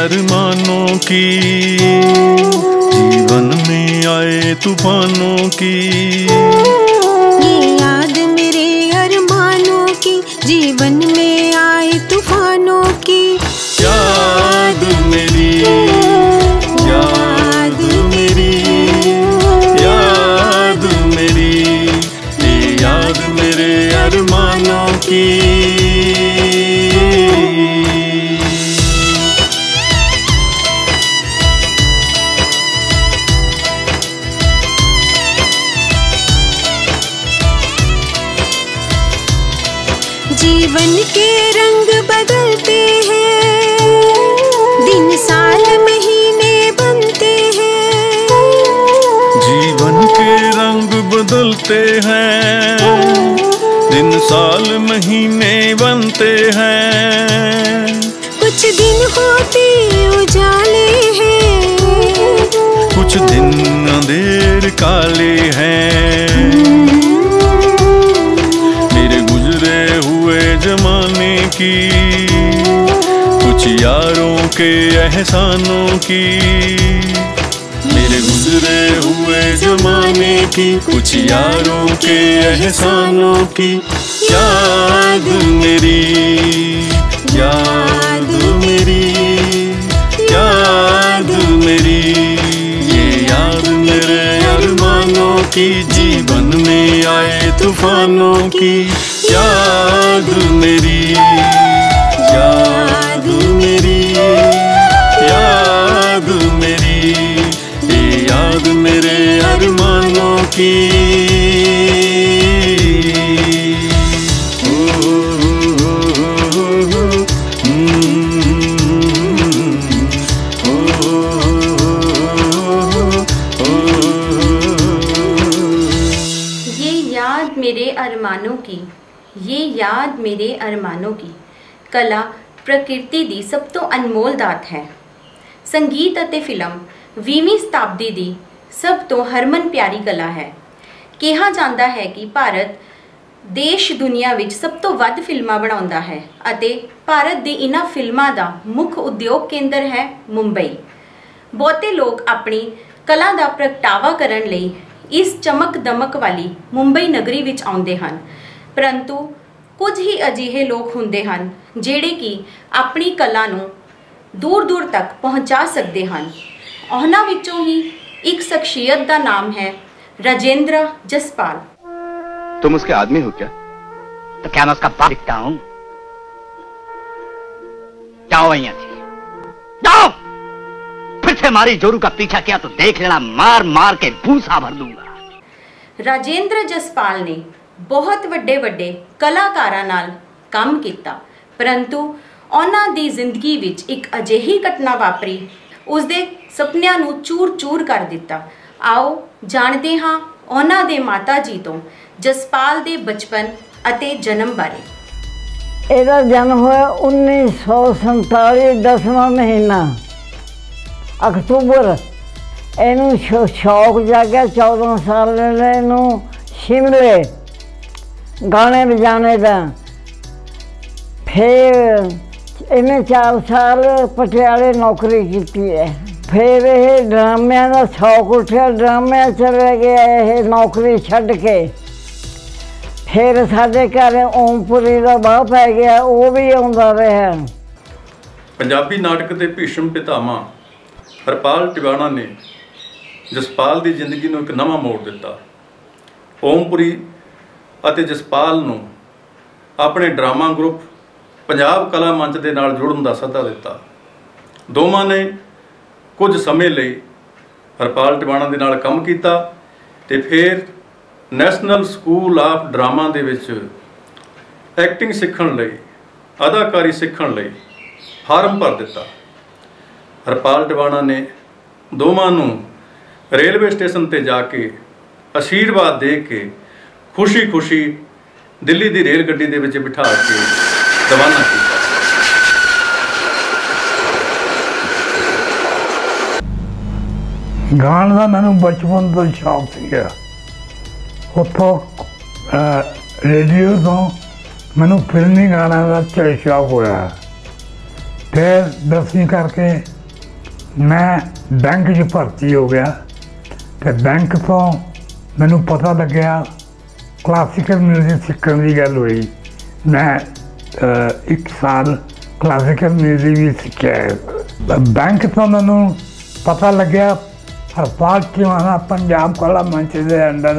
अरमानों की, जीवन में आए तूफानों की, ये याद मेरे अरमानों की, जीवन में आए तूफानों की, याद मेरी, याद मेरी, याद मेरी, ये याद मेरे अरमानों की। जीवन के रंग बदलते हैं, दिन साल महीने बनते हैं, जीवन के रंग बदलते हैं, दिन साल महीने बनते हैं, कुछ दिन होते उजाले हैं, कुछ दिन अंधेर काले हैं, जमाने की, कुछ यारों के एहसानों की, मेरे गुजरे हुए जमाने की, कुछ यारों के एहसानों की, याद मेरी, याद मेरी, याद मेरी, ये याद मेरे अरमानों की, जीवन में आए तूफानों की, याद मेरी, याद मेरी, याद मेरी, ये याद मेरे अरमानों की। ये याद मेरे अरमानों की, ये याद मेरे अरमानों की। कला प्रकृति दी सब तो अनमोल दात है, संगीत ਅਤੇ ਫਿਲਮ 20ਵੀਂ ਸ਼ਤਾਬਦੀ ਦੀ ਸਭ ਤੋਂ ਹਰਮਨ ਪਿਆਰੀ ਕਲਾ ਹੈ। ਕਿਹਾ ਜਾਂਦਾ ਹੈ ਕਿ ਭਾਰਤ ਦੇਸ਼ ਦੁਨੀਆ ਵਿੱਚ ਸਭ ਤੋਂ ਵੱਧ ਫਿਲਮਾਂ ਬਣਾਉਂਦਾ ਹੈ ਅਤੇ ਭਾਰਤ ਦੀ ਇਨ੍ਹਾਂ ਫਿਲਮਾਂ ਦਾ ਮੁੱਖ ਉਦਯੋਗ ਕੇਂਦਰ ਹੈ ਮੁੰਬਈ। ਬਹੁਤੇ ਲੋਕ ਆਪਣੀ ਕਲਾ ਦਾ ਪ੍ਰਗਟਾਵਾ ਕਰਨ ਲਈ ਇਸ ਚਮਕ ਦਮਕ ਵਾਲੀ ਮੁੰਬਈ ਨਗਰੀ ਵਿੱਚ ਆਉਂਦੇ ਹਨ, परंतु कुछ ही अजिहे लोग हुंदे हन जेड़े कि अपनी कला नूं दूर दूर तक पहुँचा सकते हैं। उन्हां विचों ही एक शख्सियत का नाम है राजेंद्र जसपाल। तुम उसके आदमी हो क्या? तो क्या मैं उसका बाप दिखता हूँ? जाओ यहाँ से, जाओ। फिर से मारी जोरू का पीछा किया तो देख लेना, मार मार के भूसा भर दूंगा। राजेंद्र जसपाल ने बहुत वड्डे वड्डे कलाकारां नाल काम किया, परंतु उन्हां दी जिंदगी विच एक अजिही घटना वापरी उस दे सपनियां नूं चूर चूर कर दिता। आओ जानते हाँ उन्हां दे माता जी तो जसपाल दे बचपन अते जन्म बारे। इहदा जन्म होया 1947 10वां महीना अक्तूबर। इहनूं शौक जागिया 14 साल ने इहनूं शिमले गाने बजाने का। फिर इन्हें 4 साल पटियाले नौकरी की है। फिर यह ड्रामिया का शौक उठा, ड्रामिया चले गया यह नौकरी छड़ के। फिर साढ़े घर ओम पुरी का बह पै गया, वो भी आता रहा। पंजाबी नाटक के भीष्म पितामा हरपाल टिवाणा ने जसपाल की जिंदगी में एक नवा मोड़ दिता। ओमपुरी ਅਤੇ ਜਸਪਾਲ ਨੂੰ ਆਪਣੇ ਡਰਾਮਾ ਗਰੁੱਪ ਪੰਜਾਬ ਕਲਾ ਮੰਚ ਦੇ ਨਾਲ ਜੁੜਨ ਦਾ ਸੱਦਾ ਦਿੱਤਾ। ਦੋਵਾਂ ਨੇ ਕੁਝ ਸਮੇਂ ਲਈ ਹਰਪਾਲ ਟਿਵਾਣਾ ਦੇ ਨਾਲ ਕੰਮ ਕੀਤਾ ਤੇ ਫਿਰ ਨੈਸ਼ਨਲ ਸਕੂਲ ਆਫ ਡਰਾਮਾ ਦੇ ਵਿੱਚ ਐਕਟਿੰਗ ਸਿੱਖਣ ਲਈ, ਅਦਾਕਾਰੀ ਸਿੱਖਣ ਲਈ ਫਾਰਮ ਭਰ ਦਿੱਤਾ। ਹਰਪਾਲ ਟਿਵਾਣਾ ਨੇ ਦੋਵਾਂ ਨੂੰ ਰੇਲਵੇ ਸਟੇਸ਼ਨ ਤੇ ਜਾ ਕੇ ਆਸ਼ੀਰਵਾਦ ਦੇ ਕੇ खुशी खुशी दिल्ली की रेल गड्डी दे विच बिठा के रवाना किया। गाने का मैं बचपन तो शौक सीगा, उतों रेडियो तो मैं फिल्मी गाने का शौक होया। फिर 10वीं करके मैं बैंक च भर्ती हो गया तो बैंक तो मैनू पता लग्या क्लासीकल म्यूजिक सीखने की गल हुई। मैं 1 साल क्लासीकल म्यूजिक भी सीखा। बैंक तो मैनू पता लग्या हरपाल टिवाणा पंजाब कला मंच के अंदर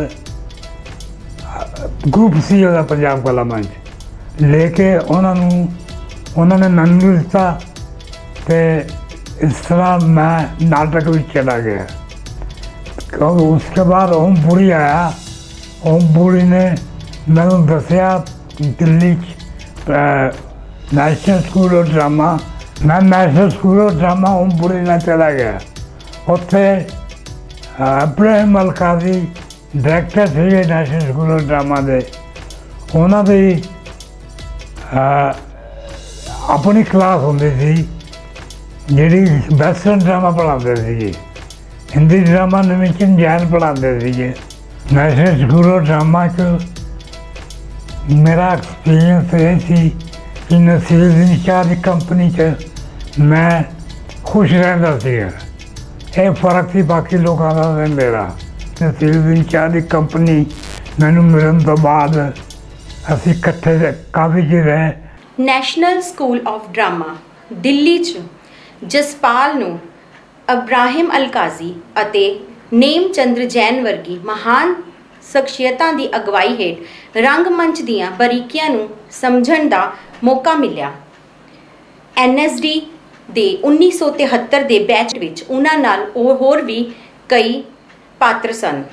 ग्रुप सी उहदा पंजाब कला मंच लेके उन्होंने नन्नू दिता। तो इस तरह मैं नाटक भी चला गया। और उसके बाद ओम पुरी आया। ओम पुरी ने मैनू दसिया Delhi national school of drama, मैं national school of drama Om Puri ने चला गया। उत्थे अब्राहम अलकाजी डायरैक्टर थे नैशनल स्कूल ऑफ ड्रामा के। उन्होंने अपनी क्लास होंदी सी जिहड़ी वैस्टर्न ड्रामा पढ़ाते थे, हिंदी ड्रामा नेमिचंद जैन पढ़ाते थे। नैशनल स्कूल ऑफ ड्रामा च मेरा एक्सपीरियंस ये सी कि नसीरुद्दीन शाह की कंपनी च मैं खुश रहता सी। फर्क सी बाकी लोगों का मेरा। नसीरुद्दीन शाह की कंपनी मैनू मिलने तो बाद असीं इकट्ठे काफ़ी चिर रहे। National school of drama Delhi च जसपाल नूं अब्राहिम अलकाजी अते नेमचंद्र जैन वर्गी महान शख्सियतां दी अगवाई हेठ रंगमंच दीआं बारीकियां नूं समझण दा मौका मिलिया। NSD दे 1973 दे बैच विच उन्हां नाल होर भी कई पात्र सन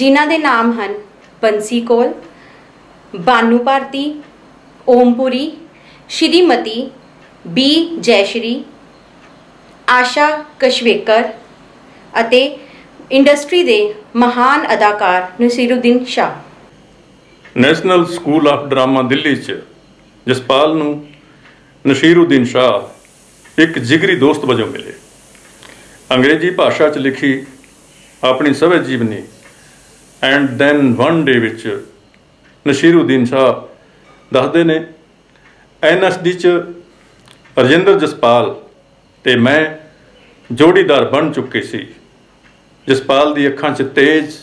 जिन्हां दे नाम हन बंसी कौल, बानू भारती, ओमपुरी, श्रीमती बी जयश्री, आशा कशवेकर अते इंडस्ट्री दे महान अदाकार Naseeruddin Shah. National school of drama Delhi च जसपाल नूं नसीरुद्दीन शाह एक जिगरी दोस्त वजों मिले। अंग्रेजी भाषा च लिखी अपनी सवै जीवनी एंड दैन वन डे विच नसीरुद्दीन शाह दसदे ने NSD च राजेंद्र जसपाल ते मैं जोड़ीदार बन चुके सी। जसपाल दी अखां च तेज,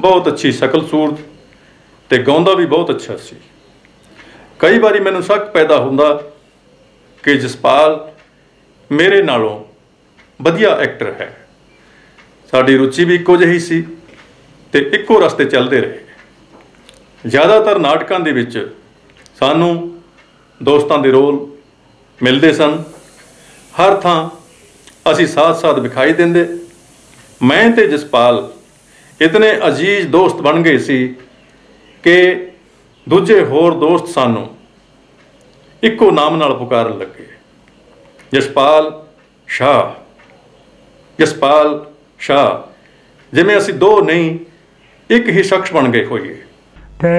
बहुत अच्छी शकल सूरत ते गाउंदा भी बहुत अच्छा सी। कई बारी मैनू शक पैदा हुंदा कि जसपाल मेरे नालों वधिया एक्टर है। साडी रुचि भी इक्को जही सी ते इक्को रस्ते चलदे रहे। ज़्यादातर नाटकां दे विच सानू दोस्तां दे रोल मिलते सन। हर थां असी साथ साथ विखाई देंदे। मैं ते जसपाल इतने अजीज दोस्त बन गए सी कि दूजे होर दोस्त सानू इक्को नाम नाल पुकारन लगे, जसपाल शाह, जसपाल शाह। जिवें असी दो नहीं एक ही शख्स बन गए होइए। ते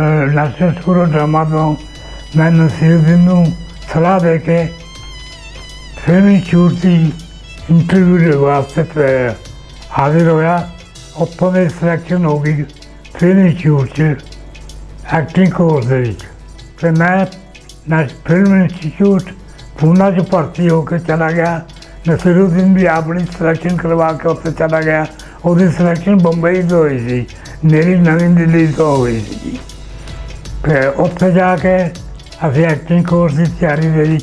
नैशनल स्कूल ऑफ ड्रामा तो मैं नसीरुद्दीन सलाह दे के फिल्मी शूट की इंटरव्यू वास्ते हाजिर होया। उत्तों की सिलेक्शन हो गई फिल्मी शूट एक्टिंग कोर्स। फिर मैं फिल्म इंस्टीट्यूट पूना च भर्ती होकर चला गया। नसीरुद्दीन भी अपनी सिलेक्शन करवा के उत्तर चला गया। उसकी सिलेक्शन बंबई तो हुई थी, मेरी नवी दिल्ली तो हुई थी। फिर उत्थे जाके अभी एक्टिंग कोर्स की तैयारी दे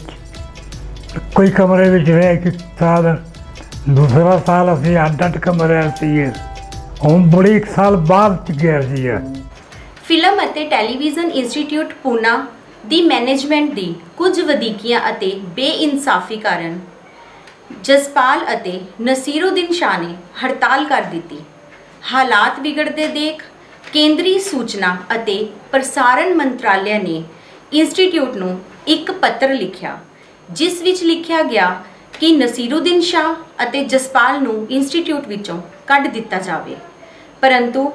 कोई कमरे में रहे कि साल, दूसरा साल अभी 8-8 कमरे सीगे। हम बड़ी 1 साल बाद गया सी। फिल्म अते टैलीविजन इंस्टीट्यूट पूना की मैनेजमेंट की कुछ वधीकियां अते बेइंसाफी कारण जसपाल अते नसीरुद्दीन शाह ने हड़ताल कर दी। हालात बिगड़ते देख केंद्रीय सूचना अते प्रसारण मंत्रालय ने इंस्टीट्यूट नूं एक पत्र लिखिया जिस विच लिखिया गया कि नसीरुद्दीन शाह अते जसपाल नूं इंस्टीट्यूट विचों कढ दिता जावे। परंतु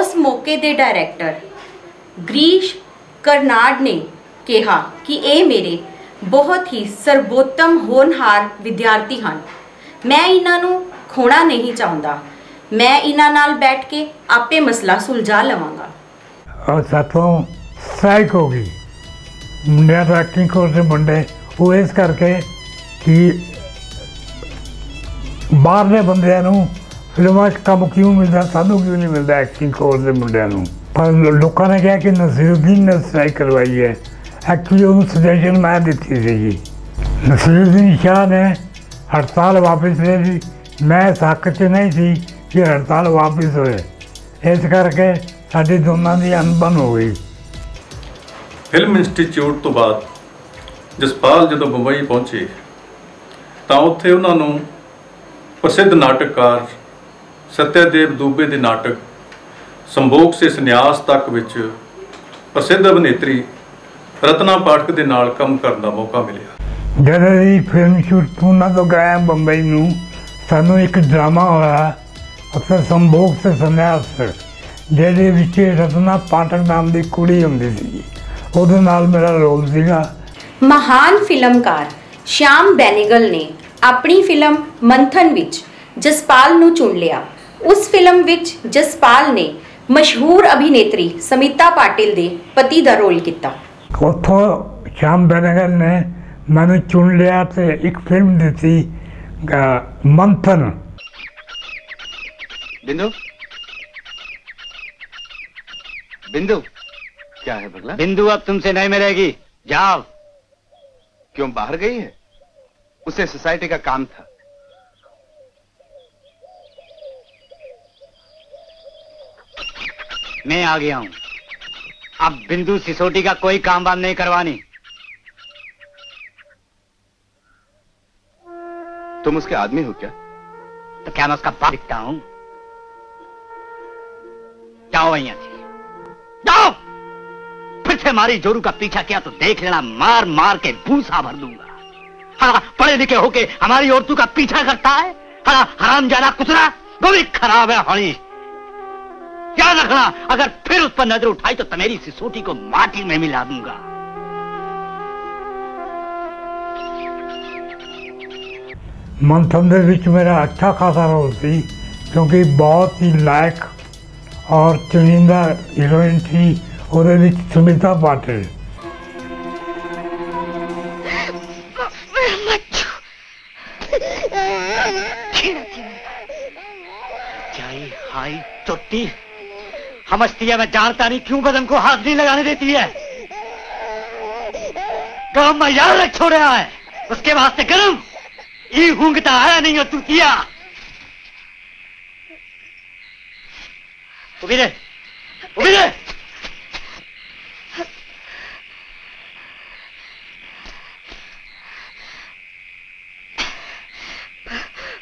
उस मौके दे डायरैक्टर ग्रीश करनाड ने कहा कि ये मेरे बहुत ही सर्वोत्तम होनहार विद्यार्थी हैं, मैं इन्हां नूं खोना नहीं चाहता, मैं इन्हां नाल बैठ के आपे मसला सुलझा लवांगा। और साथों स्ट्राइक होगी मुंडिया एक्टिंग कोर्स के मुंडे, वो इस करके कि बाहरले बंदियां नूं फिल्मां कम क्यों मिलता, सानू क्यों नहीं मिलता एक्टिंग कोर्स के मुंडियां नूं। पर लोगों ने कहा कि नसीरुद्दीन ने स्ट्राइक करवाई है, एक्चुअली उन्हें सजेशन मैं दी थी। नसीरुद्दीन शाह ने हड़ताल वापस ले ली, मैं इस हक च नहीं थी कि हड़ताल वापस होए, इस करके साडी दोनों की अनबन हो गई। फिल्म इंस्टीट्यूट तो बाद जसपाल जदों मुंबई पहुँचे तो उत्थे उन्हां नूं प्रसिद्ध नाटककार सत्यादेव दुबे के नाटक संभोग से संन्यास तक विच प्रसिद्ध अभिनेत्री रत्ना पाठक के नाल काम करने का मौका मिला। जब ये फिल्म शूट पूना तो गया बंबई में, सानू एक ड्रामा होया अक्सर संभोग से संन्यास, जिहदे विच रत्ना पाठक नाम की कुड़ी हुंदी सी, उहदे नाल मेरा रोल सीगा। महान फिल्मकार श्याम बेनेगल ने अपनी फिल्म मंथन विच जसपाल नू चुन लिया। उस फिल्म विच जसपाल ने मशहूर अभिनेत्री स्मिता पाटिल दे पति दा रोल किया। उतो श्याम बेनेगल ने मैनू चुन लिया तो एक फिल्म दी थी मंथन। बिंदु बिंदु क्या है बगला? बिंदु अब तुमसे नहीं मिलेगी, जाओ। क्यों, बाहर गई है? उसे सोसाइटी का काम था। मैं आ गया हूं, अब बिंदु सिसोटी का कोई काम वाम नहीं करवानी। तुम उसके आदमी हो क्या? तो क्या मैं उसका बाप दिखता हूं? जाओ यहां से, जाओ। फिर से मारी जोरू का पीछा किया तो देख लेना, मार मार के भूसा भर दूंगा। पढ़े लिखे होके हमारी औरतों का पीछा करता है, हराम जाना कुतरा, वो भी खराब है हणी। याद रखना, अगर फिर उस पर नजर उठाई तो तुम्हारी सिसोटी को माटी में मिला दूंगा। मंथन के बीच मेरा अच्छा खासा रोल थी, क्योंकि बहुत ही लायक और चुनिंदा हीरोइन थी और सुमिता पाटिल। चोटी समझती है, मैं जानता नहीं क्यों बदन को हाथ नहीं लगाने देती है। काम में यार रख छोड़ रहा है, उसके वास्ते गर्म ये हूंगता आया नहीं हो तू किया। उबीरे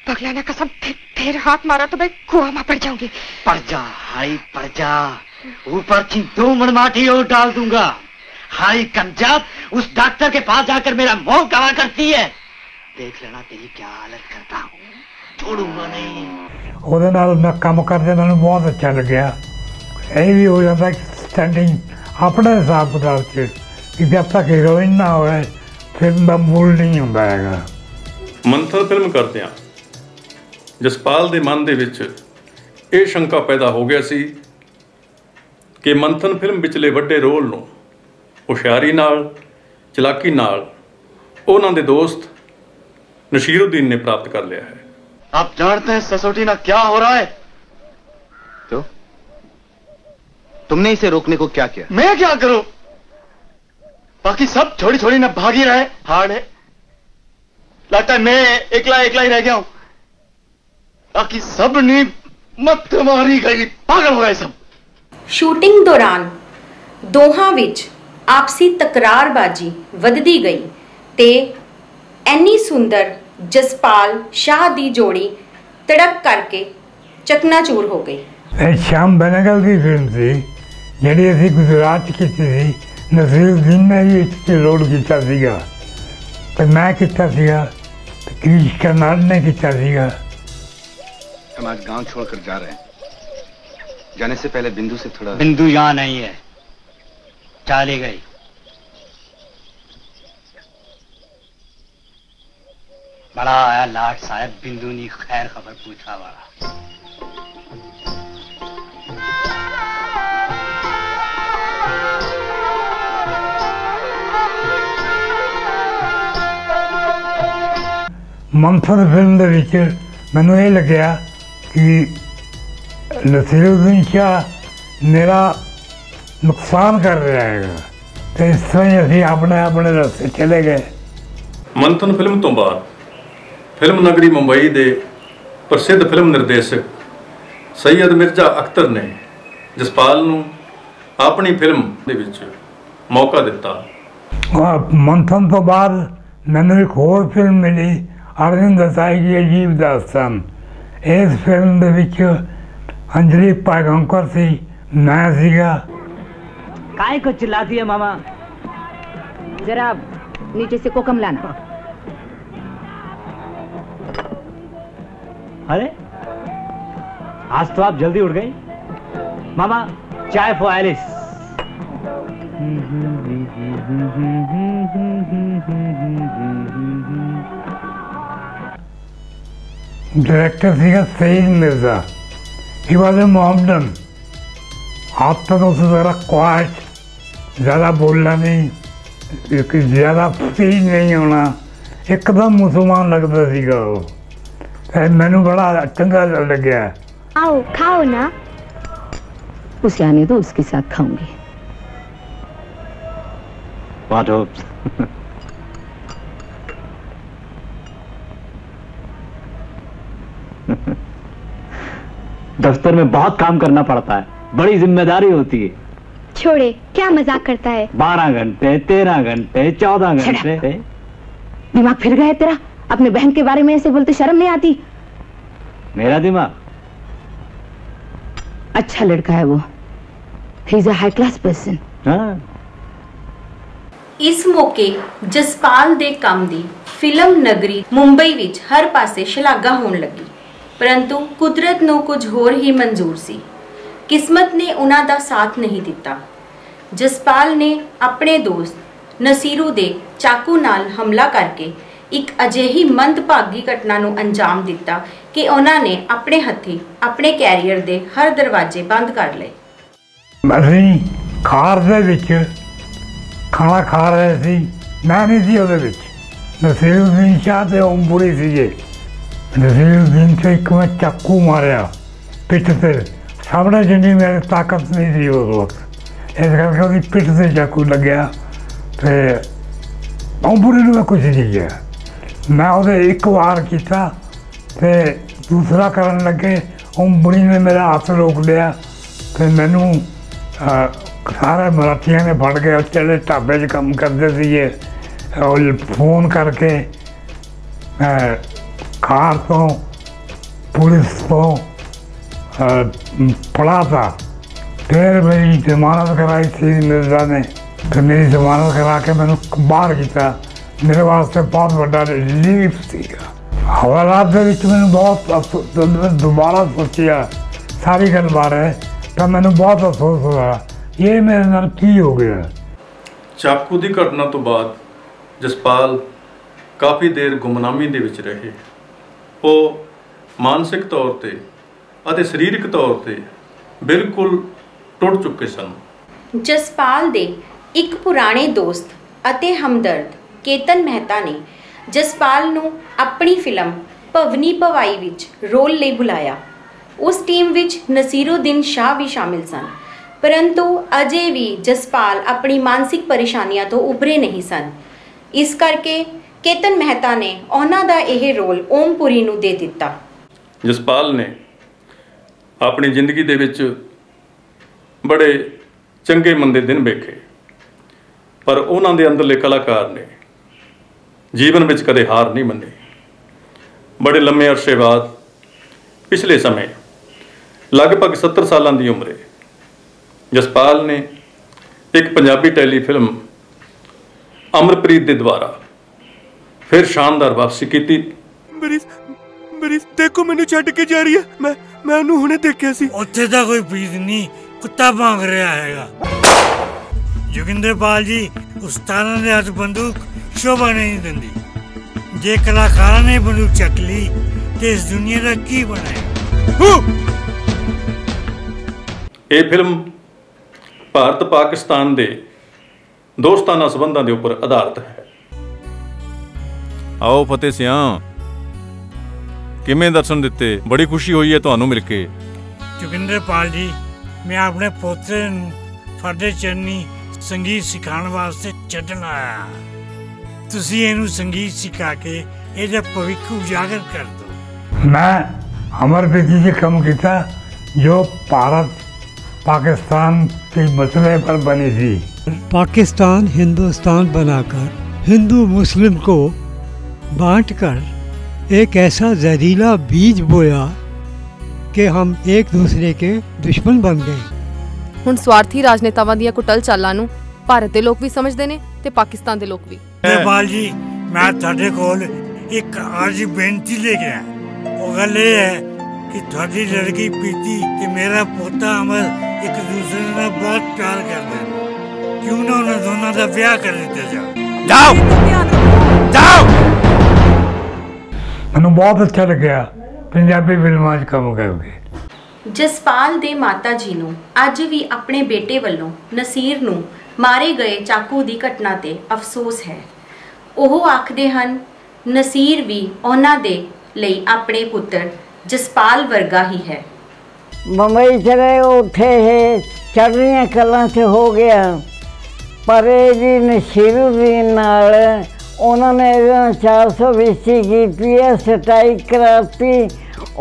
पगला ने कसम फिर हाथ मारा तो मैं कुआं में पड़ जाऊंगी। पड़ जा हाई पड़ जा, ऊपर की दो मनमाटी और डाल दूंगा। हाई कमजात, उस डॉक्टर के पास जाकर मेरा मुंह गवा करती है, देख लेना तेरी क्या हालत करता हूँ, छोड़ूंगा नहीं। उधर नाल मैं काम करते मैंने बहुत अच्छा लगे। यही भी हो जाता स्टैंडिंग अपने हिसाब किताब से, कि जब तक हीरोइन ना हो फिल्म का मूल नहीं होता है। मंथन फिल्म करते हैं जसपाल के मन के शंका पैदा हो गया सी कि मंथन फिल्म विचले वड्डे रोल नूं हुशियारी नाल चलाकी नाल उन्हां दे दोस्त नसीरुद्दीन ने प्राप्त कर लिया है। आप जानते हैं ससोटी ना क्या हो रहा है? तो तुमने इसे रोकने को क्या किया? मैं क्या करूं, बाकी सब छोड़ी छोड़ी ना भागी रहे। हाड़ है, लगता है मैं एकला एकला ही रह गया हूं, बाकी सब ने मत मारी गई, पागल हो गए सब। शूटिंग दौरान दोहां विच आपसी तकरारबाजी वधदी गई ते एनी सुंदर जसपाल शाह दी जोड़ी तड़क करके चकनाचूर हो गई। श्याम बेनेगल की फिल्म थी जिहड़ी असी गुजरात की थी, नसीरुद्दीन ने भी इस लोड किया सीगा ते मैं किया सीगा, क्रिश कनाल ने किया सीगा। हम आज गांव छोड़कर जा रहे हैं, जाने से पहले बिंदु से थोड़ा। बिंदु यहाँ नहीं है, चली गई। बड़ा आया लाट साहेब बिंदु ने खैर खबर पूछा वाला। मंथन फिल्म दे विच मैनू ये लग्या कि नसीरुद्दीन शाह मेरा नुकसान कर रहा है, तो इस तरह अभी अपने अपने रस्ते चले गए। मंथन फिल्म तो बाद फिल्म नगरी मुंबई के प्रसिद्ध फिल्म निर्देशक सैयद मिर्जा अख्तर ने जसपाल नूं अपनी फिल्म दे विच मौका दिता। मंथन तो बाद मैंने एक होर फिल्म मिली अरविंद देसाई की अजीब दास्तान। इस फिल्म दे विच अंजलि पागंकर सी, मैं सीगा। काय को चिल्लाती है मामा, जरा नीचे से कोकम लाना। अरे आज तो आप जल्दी उठ गई मामा। चाय फॉर एलिस। डायरेक्टर सीगा Saeed Mirza. He was a Mohammedan. आप तक उसे ज़रा क्वाइट, ज़्यादा बोलना नहीं, ज़्यादा फ्री नहीं होना, एकदम मुसलमान लगता सीगा वो। मैनू बड़ा चंगा लग गया। आओ खाओ ना, उसे आने दो, उसके साथ खाऊंगी। दफ्तर में बहुत काम करना पड़ता है, बड़ी जिम्मेदारी होती है। छोड़े, क्या मजाक करता है। 12 घंटे, 13 घंटे, 14 घंटे। दिमाग फिर गया तेरा? अपने बहन के बारे में ऐसे बोलते शर्म नहीं आती? मेरा दिमाग अच्छा लड़का है वो। He is a high class person। हाँ। इस मौके जसपाल दे काम दी फिल्म नगरी मुंबई विच हर पासे शलाघा होने लगी, परंतु कुदरत नू कुछ होर ही मंजूर सी। किस्मत ने उन्हां दा साथ नहीं दिता। जसपाल ने अपने दोस्त नसीरू दे चाकू नाल हमला करके एक अजेही मंदभागी घटना नू अंजाम दिता कि उन्होंने अपने हथी अपने कैरियर के हर दरवाजे बंद कर लए। असीं कार दे विच खाना खा रहे सी, मैं नहीं सी उहदे विच। नसीरुद्दीन शाह ते ओम पुरी सीगे। नसीरुद्दीन शाह एक मैं चाकू मारिया पिठ से, सामने जिन्नी मेरी ताकत नहीं सी उस वक्त, इस करके उसकी पिठ से चाकू लग्या। तो ओम पुरी नूं मैं कुछ नहीं किया। मैं उसे एक बार किया, दूसरा करन लगे, ओम पुरी ने मेरा हाथ रोक लिया। फिर मैनू सारे मराठिया ने फड़ के चले ढाबे च कम करते थे, और फोन करके कार तो पुलिस तो पड़ा था। फिर मेरी जमानत कराई थी मिर्जा ने, तो मेरी जमानत करा के मैंने बाहर किया। मेरे वास्ते बहुत बड़ा रिलीफ था। हवालात के मैंने बहुत दोबारा सोचिया सारी गल बारे, तो मैंने बहुत अफसोस हुआ ये मेरे नाल की हो गया। चाकू की घटना तो बाद जसपाल काफ़ी देर गुमनामी दे विच रहे। वो मानसिक तौर ते अते शरीरक तौर ते बिल्कुल टुट चुके सन। जसपाल दे एक पुराने दोस्त अते हमदर्द केतन मेहता ने जसपाल नू अपनी फिल्म भवनी भवाई विच रोल ले बुलाया। उस टीम विच नसीरुद्दीन शाह भी शामिल सन, परंतु अजे भी जसपाल अपनी मानसिक परेशानियां तो उभरे नहीं सन। इस करके केतन मेहता ने उन्हां दा यह रोल ओम पुरी नू दे दिता। जसपाल ने अपनी जिंदगी दे विच बड़े चंगे मंदे दिन वेखे, पर उन्हां दे अंदरले कलाकार ने जीवन में कदे हार नहीं मन्नी। बड़े लम्बे अरसे बाद पिछले समय लगभग 70 साल की उम्र जसपाल ने एक पंजाबी टेलीफिल्म अमरप्रीत के द्वारा फिर शानदार वापसी की। देखो मैनू छड्ड के जा रही है। मैं उन्हें हुणे देखा सी। उत्थे दा कोई बीज नहीं, कुत्ता भांग रहा है। जोगिंदरपाल जी उस्तादां दे हथ बंदूक शोभा नहीं दिंदी। जे कलाकारा ने बनू चकली ते इस दुनिया का की बनाया। ये फिल्म भारत पाकिस्तान के दोस्ताना संबंधों के उपर आधारित है। आओ फतेह सिया किमें दर्शन दिते, बड़ी खुशी हुई है तुहानू मिलके। जोगिंद्रपाल जी, मैं अपने पोते फरदे चन्नी संगीत सिखाने वास्ते छड्डण आया। तुसी इहनू संगीत सिखा के इहदा भविख उजागर कर दो। मैं अमरप्रीत जी से काम किया जो भारत पाकिस्तान के मसले पर बनी थी। पाकिस्तान हिंदुस्तान बनाकर हिंदू मुस्लिम को बांटकर एक ऐसा जहरीला बीज बोया कि हम एक दूसरे के दुश्मन बन गए। हुण स्वार्थी राजनेतावां दी कुटल चालां नूं भारत दे लोक भी समझदे ने ते पाकिस्तान दे लोक भी। नेपाल जी, मैं तुहाडे कोल एक अर्ज बेनती लेके आया। वो गल ये है कि तुहाडी लड़की प्रीति ते मेरा पोता अमर एक दूसरे नाल बहुत प्यार करदे ने। क्यों ना उन्हां दोनों दा विआह कर दित्ता जाए। जाओ जाओ। मैनूं बहुत अच्छा लग्या पंजाबी फिल्मां 'ਚ ਕੰਮ ਕਰਕੇ। ਜਸਪਾਲ ਦੇ ਮਾਤਾ ਜੀ ਨੂੰ ਅੱਜ ਵੀ ਆਪਣੇ ਬੇਟੇ ਵੱਲੋਂ ਨਸੀਰ ਨੂੰ ਮਾਰੇ ਗਏ ਚਾਕੂ ਦੀ ਘਟਨਾ ਤੇ ਅਫਸੋਸ ਹੈ। ਉਹ ਆਖਦੇ ਹਨ ਨਸੀਰ ਵੀ ਉਹਨਾਂ ਦੇ ਲਈ ਆਪਣੇ ਪੁੱਤਰ ਜਸਪਾਲ ਵਰਗਾ ਹੀ ਹੈ। ਮੁੰਬਈ ਚਲੇ ਉੱਥੇ ਹੈ ਚੜ੍ਹਨੀਆਂ ਕਲਾਂ 'ਚ ਹੋ ਗਿਆ ਪਰ ਇਹ ਜੀ ਨਸੀਰ ਵੀ ਨਾਲ उन्होंने 420 की स्ट्राइक कराती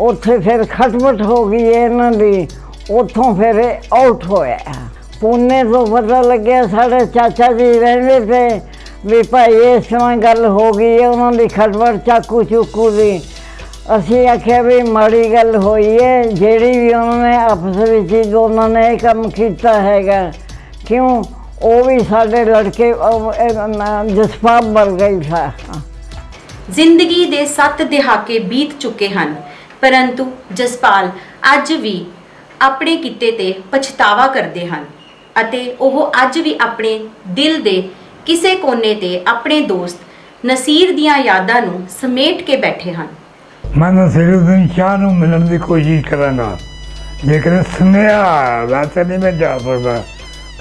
उत्थे फिर खटपट हो गई इन्हों की उतों फिर आउट होया। पुणे तो पता लगे साढ़े चाचा जी रहते थे भी भाई इस तरह गल हो गई है उन्होंने खटपट चाकू चूकू की। असी आख्या भी माड़ी गल हुई है जेड़ी भी उन्होंने आपस दोनों ने काम किया है क्यों वो भी साढ़े लड़के जसपाल मर गई था। जिंदगी दे 7 दहाके बीत चुके हैं परंतु जसपाल अज भी अपने किते ते पछतावा करते हैं अते वो अज भी अपने दिल दे किसे कोने ते अपने दोस्त नसीर दियां यादां नूं समेट के बैठे हैं। मैं नसीरुद्दीन शाह नूं मिलण दी कोशिश करांगा लेकिन सुनिया वैसे नहीं मैं जा सकदा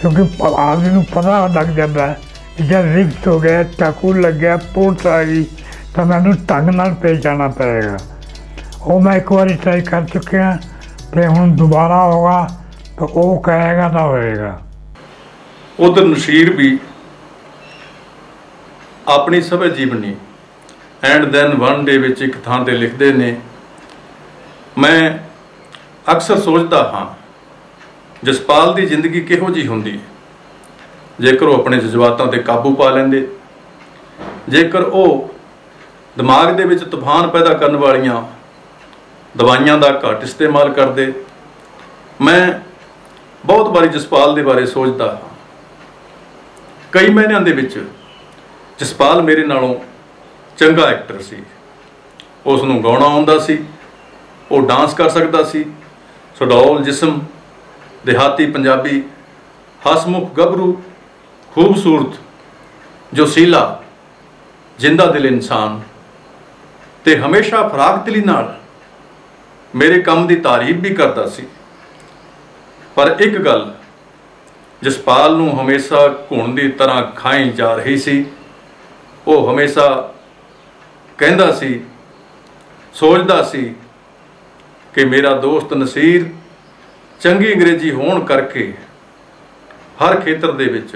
क्योंकि आदमी को पता लग जाता है जब रिक्त हो गया चाकू लग गया पोट आ गई तो मैं ढंग नाल पेश आना पड़ेगा। वो मैं एक बार ट्राई कर चुके हैं तो हम दोबारा होगा तो वो कहेगा ना होएगा। उधर नसीर भी अपनी सब जीवनी एंड दैन वन डे विच एक थां ते लिखते ने। मैं अक्सर सोचता हाँ जसपाल की जिंदगी किहो जी हुंदी जेकर वो अपने जज्बातों पर काबू पा लेंदे, जेकर वो दिमाग दे विच तूफान पैदा करन वालियां दवाइयां दा घट इस्तेमाल करदे। मैं बहुत बारी जसपाल दे बारे सोचदा हाँ। कई महीनों दे विच जसपाल मेरे नालों चंगा एक्टर सी। उसनूं गाउणा आउंदा सी, वो डांस कर सकदा सी। सडौल जिस्म, देहाती पंजाबी, हसमुख गबरू, खूबसूरत, जोशीला, जिंदा दिल इंसान ते हमेशा फराग दिली नाल मेरे काम की तारीफ भी करता सी। पर एक गल जसपाल नूं हमेशा घुण की तरह खाई जा रही सी। वो हमेशा कहता सी, सोचता सी कि मेरा दोस्त नसीर चंगी अंग्रेजी होण करके हर खेतर दे विच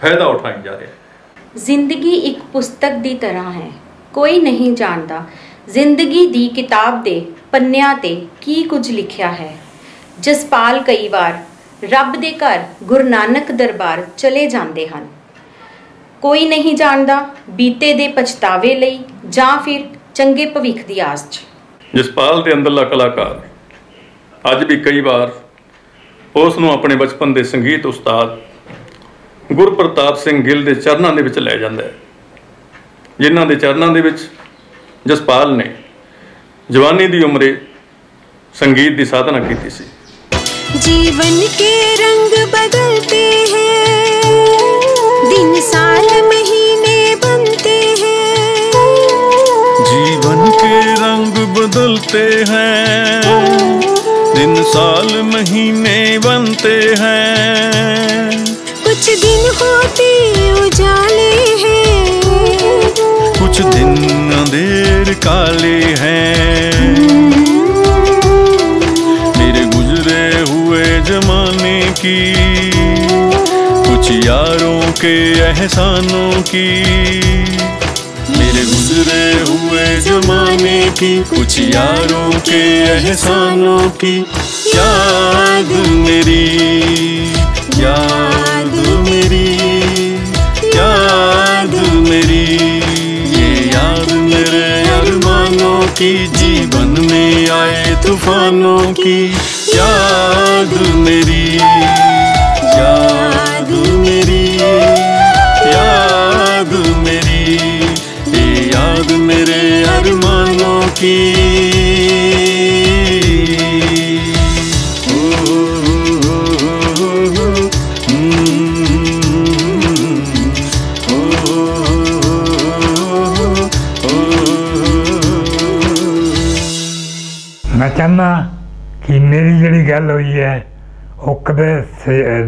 फायदा उठाई जा रहा है। जिंदगी एक पुस्तक दी तरह है, कोई नहीं जानता जिंदगी दी किताब दे पन्नियां ते की कुछ लिखिया है। जसपाल कई बार रब दे घर गुरु नानक दरबार चले जाते हैं। कोई नहीं जानता बीते दे पछतावे लई जां फिर चंगे भविख की आस च। जसपाल दे अंदरला कलाकार अज भी कई बार उसनूं अपने बचपन के संगीत उस्ताद गुरप्रताप सिंह गिल के चरणों के विच लै जांदा है जिन्हां के चरणों के विच जसपाल ने जवानी की उम्रे संगीत की साधना की सी। जीवन के रंग बदलते हैं, दिन साल महीने बनते हैं, बदलते हैं, दिन साल महीने बनते हैं। कुछ दिन होते उजाले हैं, कुछ दिन अंधेर काले हैं। जमाने की कुछ यारों के एहसानों की, मेरे गुजरे हुए जमाने की कुछ यारों के एहसानों की। याद मेरी, याद मेरी, याद मेरी, ये याद मेरे अरमानों की, जीवन में आए तूफानों की। याद मेरी, याद मेरी, याद मेरी, ये याद मेरे अरमानों की। मैं चाहना कि मेरी जड़ी गल हुई है वो कदे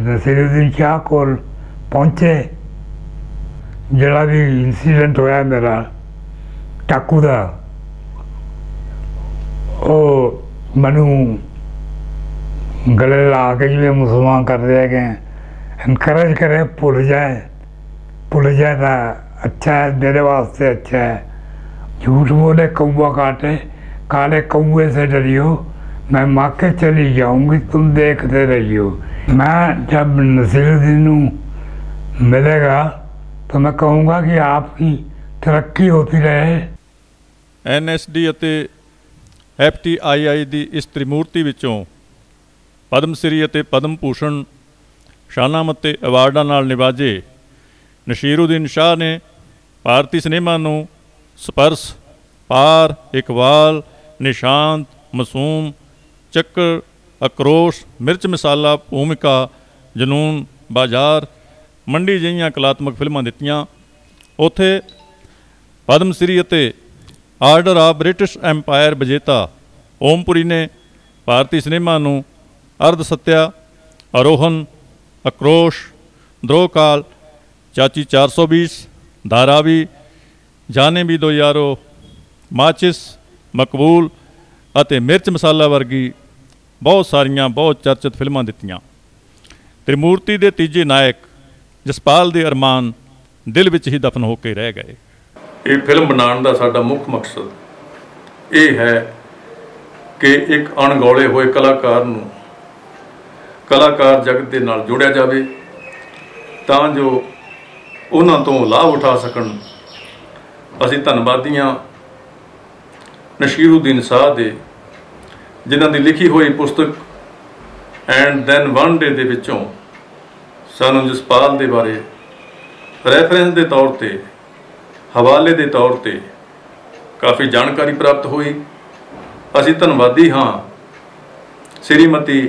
नसीरुद्दीन शाह को पहुंचे। जड़ा भी इंसीडेंट होया मेरा टाकू का, वो मनु गले ला के जिमें मुसलमान कर दिया गए, इनकरेज करे भुल जाए, भुल जाए तो अच्छा है, मेरे वास्ते अच्छा है। झूठ बोले कौआ काटे, काले कौए से डरियो, मैं माके चली जाऊंगी तुम देखते रहियो। मैं जब नसीरुद्दीन मिलेगा तो मैं कहूँगा कि आपकी तरक्की होती रहे। NSD अते FTII दी इस त्रिमूर्ति विचों पद्म श्री अते पद्म भूषण शानाम अते अवार्डां नाल निवाजे नसीरुद्दीन शाह ने भारती सिनेमा नूं स्पर्श, पार, इकबाल, निशांत, मासूम, चक्कर, आक्रोश, मिर्च मसाला, भूमिका, जनून, बाजार, मंडी जहियां कलात्मक फिल्मां दित्तियां। उत्थे पद्म श्री अते आर्डर ऑफ ब्रिटिश एम्पायर विजेता ओम पुरी ने भारतीय सिनेमा नूं अर्ध सत्या, आरोहण, आक्रोश, द्रोहकाल, चाची 420, धारावी, जाने भी दो यारो, माचिस, मकबूल ਅਤੇ ਮਿਰਚ ਮਸਾਲਾ ਵਰਗੀ ਬਹੁਤ ਸਾਰੀਆਂ ਬਹੁਤ ਚਰਚਿਤ ਫਿਲਮਾਂ ਦਿੱਤੀਆਂ। ਤ੍ਰਿਮੂਰਤੀ ਦੇ ਤੀਜੇ ਨਾਇਕ ਜਸਪਾਲ ਦੇ ਅਰਮਾਨ ਦਿਲ ਵਿੱਚ ਹੀ ਦਫਨ ਹੋ ਕੇ ਰਹਿ ਗਏ। ਇਹ ਫਿਲਮ ਬਣਾਉਣ ਦਾ ਸਾਡਾ ਮੁੱਖ ਮਕਸਦ ਇਹ ਹੈ ਕਿ ਇੱਕ ਅਣਗੌਲੇ ਹੋਏ ਕਲਾਕਾਰ ਨੂੰ ਕਲਾਕਾਰ ਜਗਤ ਦੇ ਨਾਲ ਜੋੜਿਆ ਜਾਵੇ ਤਾਂ ਜੋ ਉਹਨਾਂ ਤੋਂ ਲਾਭ ਉਠਾ ਸਕਣ। ਅਸੀਂ ਧੰਨਵਾਦੀ ਹਾਂ नसीरुद्दीन शाह दे जिन्हां दी लिखी हुई पुस्तक एंड दैन वन डे दे विचों सानू जसपाल दे बारे रैफरेंस के तौर पर, हवाले के तौर पर काफ़ी जानकारी प्राप्त हुई। असी धन्नवादी हाँ श्रीमती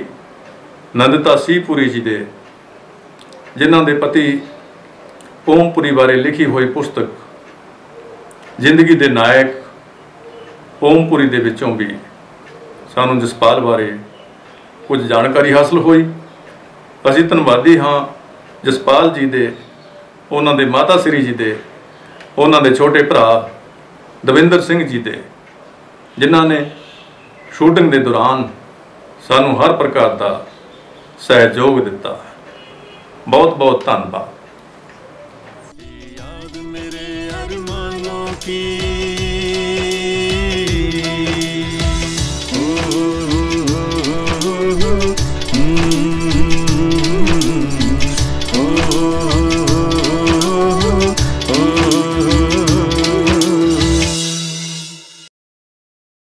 नंदिता पुरी जी दे जिन्हां दे पति ओम पुरी बारे लिखी हुई पुस्तक जिंदगी दे नायक ओम पुरी दे विचों भी सानू जसपाल बारे कुछ जानकारी हासिल हुई। असीं धन्नवादी हाँ जसपाल जी दे, उन्हां दे माता श्री जी दे, उन्हां दे छोटे भरा दविंदर सिंह जी दे जिन्हां ने शूटिंग दे दौरान सानू हर प्रकार का सहयोग दिता। बहुत बहुत धन्नवाद।